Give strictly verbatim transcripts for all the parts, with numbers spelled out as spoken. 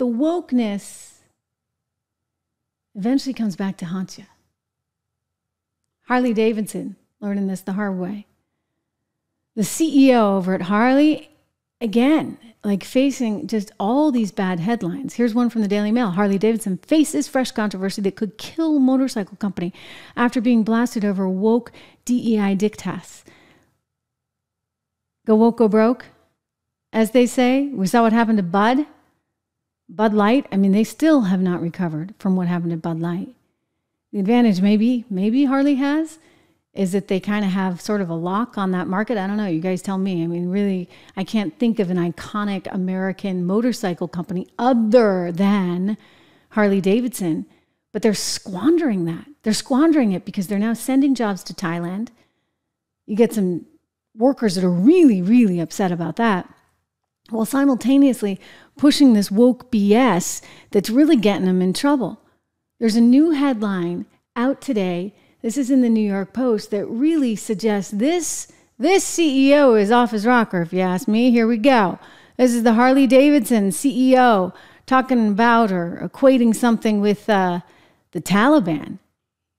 the wokeness eventually comes back to haunt you. Harley-Davidson, learning this the hard way. The C E O over at Harley, again, like facing just all these bad headlines. Here's one from the Daily Mail. Harley-Davidson faces fresh controversy that could kill motorcycle company after being blasted over woke D E I diktats. Go woke, go broke, as they say. We saw what happened to Bud. Bud Light. I mean, they still have not recovered from what happened to Bud Light. The advantage maybe, maybe Harley has is that they kind of have sort of a lock on that market. I don't know. You guys tell me. I mean, really, I can't think of an iconic American motorcycle company other than Harley-Davidson, but they're squandering that. They're squandering it because they're now sending jobs to Thailand. You get some workers that are really, really upset about that, while simultaneously pushing this woke B S that's really getting them in trouble. There's a new headline out today. This is in the New York Post that really suggests this, this C E O is off his rocker, if you ask me. Here we go. This is the Harley-Davidson C E O talking about or equating something with uh, the Taliban.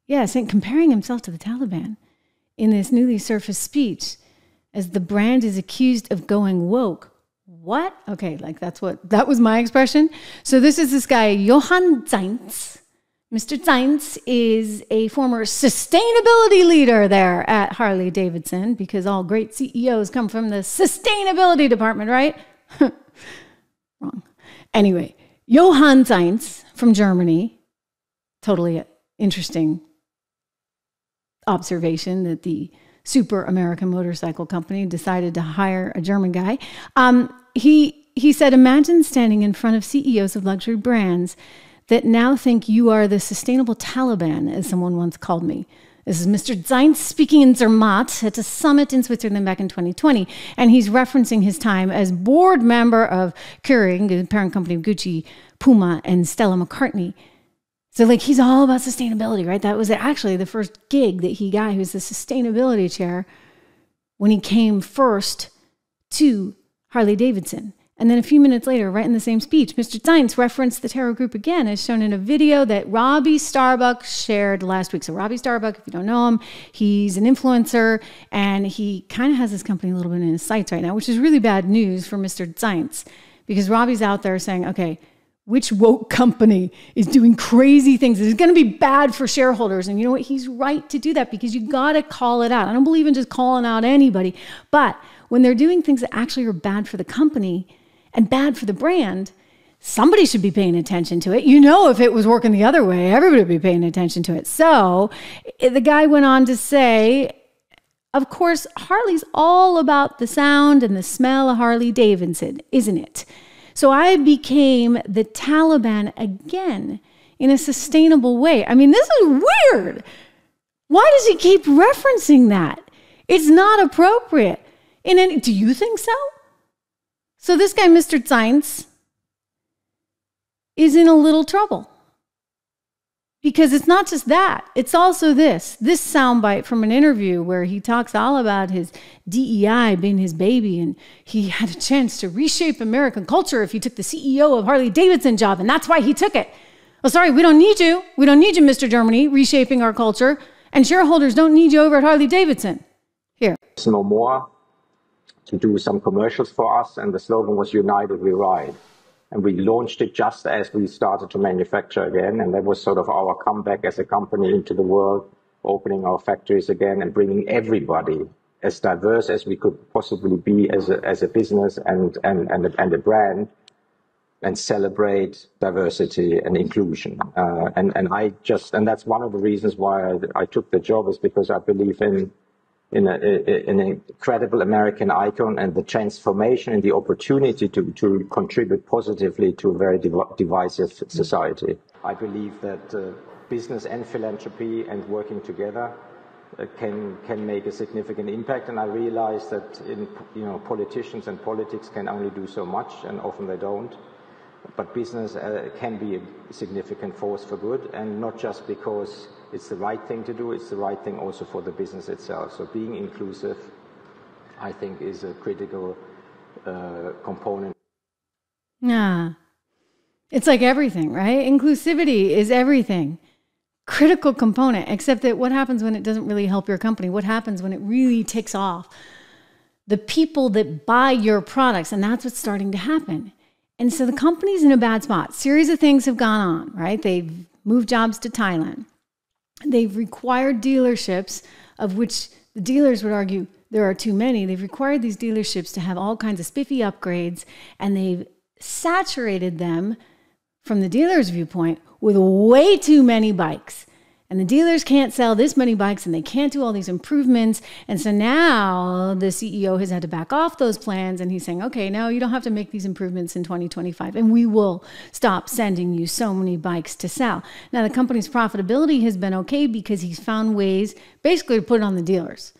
Yes, and comparing himself to the Taliban in this newly surfaced speech as the brand is accused of going woke. What? Okay, like that's what, that was my expression. So this is this guy, Johann Zeitz. Mister Zeitz is a former sustainability leader there at Harley-Davidson, because all great C E Os come from the sustainability department, right? Wrong. Anyway, Johann Zeitz from Germany, totally interesting observation that the super American motorcycle company decided to hire a German guy. Um, he, he said, imagine standing in front of C E Os of luxury brands that now think you are the sustainable Taliban, as someone once called me. This is Mister Zeitz speaking in Zermatt at a summit in Switzerland back in twenty twenty. And he's referencing his time as board member of Kering, the parent company of Gucci, Puma, and Stella McCartney. So like he's all about sustainability, right? That was actually the first gig that he got. He was the sustainability chair when he came first to Harley-Davidson. And then a few minutes later, right in the same speech, Mister Zeitz referenced the Terror Group again, as shown in a video that Robbie Starbuck shared last week. So Robbie Starbuck, if you don't know him, he's an influencer, and he kind of has this company a little bit in his sights right now, which is really bad news for Mister Zeitz, because Robbie's out there saying, okay, which woke company is doing crazy things? It's going to be bad for shareholders. And you know what? He's right to do that, because you got to call it out. I don't believe in just calling out anybody. But when they're doing things that actually are bad for the company and bad for the brand, somebody should be paying attention to it. You know, if it was working the other way, everybody would be paying attention to it. So the guy went on to say, of course, Harley's all about the sound and the smell of Harley-Davidson, isn't it? So I became the Taliban again in a sustainable way. I mean, this is weird. Why does he keep referencing that? It's not appropriate. In any, do you think so? So this guy, Mister Zeitz, is in a little trouble, because it's not just that. It's also this, this soundbite from an interview where he talks all about his D E I being his baby, and he had a chance to reshape American culture if he took the C E O of Harley-Davidson job, and that's why he took it. Well, sorry, we don't need you. We don't need you, Mister Germany, reshaping our culture, and shareholders don't need you over at Harley-Davidson. Here. It's no more to do some commercials for us, and the slogan was United We Ride. And we launched it just as we started to manufacture again. And that was sort of our comeback as a company into the world, opening our factories again and bringing everybody as diverse as we could possibly be as a, as a business and, and, and, a, and a brand, and celebrate diversity and inclusion. Uh, and, and I just, and that's one of the reasons why I, I took the job, is because I believe in In, a, in an incredible American icon and the transformation and the opportunity to, to contribute positively to a very divisive society. I believe that uh, business and philanthropy and working together uh, can can make a significant impact. And I realize that in, you know, politicians and politics can only do so much, and often they don't. But business uh, can be a significant force for good, and not just because it's the right thing to do, it's the right thing also for the business itself. So being inclusive, I think, is a critical uh, component. Yeah. It's like everything, right? Inclusivity is everything. Critical component, except that what happens when it doesn't really help your company? What happens when it really takes off? The people that buy your products, and that's what's starting to happen. And so the company's in a bad spot. Series of things have gone on, right? They've moved jobs to Thailand. They've required dealerships, of which the dealers would argue there are too many. They've required these dealerships to have all kinds of spiffy upgrades, and they've saturated them from the dealer's viewpoint with way too many bikes. And the dealers can't sell this many bikes, and they can't do all these improvements. And so now the C E O has had to back off those plans, and he's saying, okay, now you don't have to make these improvements in twenty twenty-five, and we will stop sending you so many bikes to sell. Now, the company's profitability has been okay because he's found ways basically to put it on the dealers.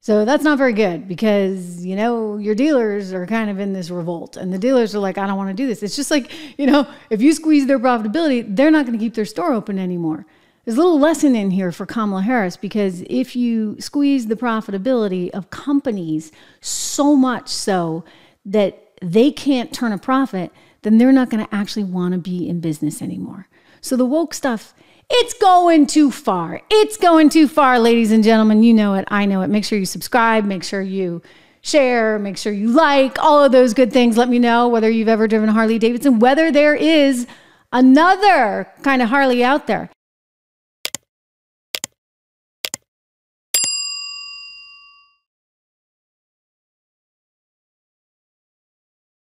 So that's not very good because, you know, your dealers are kind of in this revolt, and the dealers are like, I don't want to do this. It's just like, you know, if you squeeze their profitability, they're not going to keep their store open anymore. There's a little lesson in here for Kamala Harris, because if you squeeze the profitability of companies so much so that they can't turn a profit, then they're not going to actually want to be in business anymore. So the woke stuff, it's going too far. It's going too far, ladies and gentlemen. You know it. I know it. Make sure you subscribe. Make sure you share. Make sure you like. All of those good things. Let me know whether you've ever driven a Harley-Davidson, whether there is another kind of Harley out there.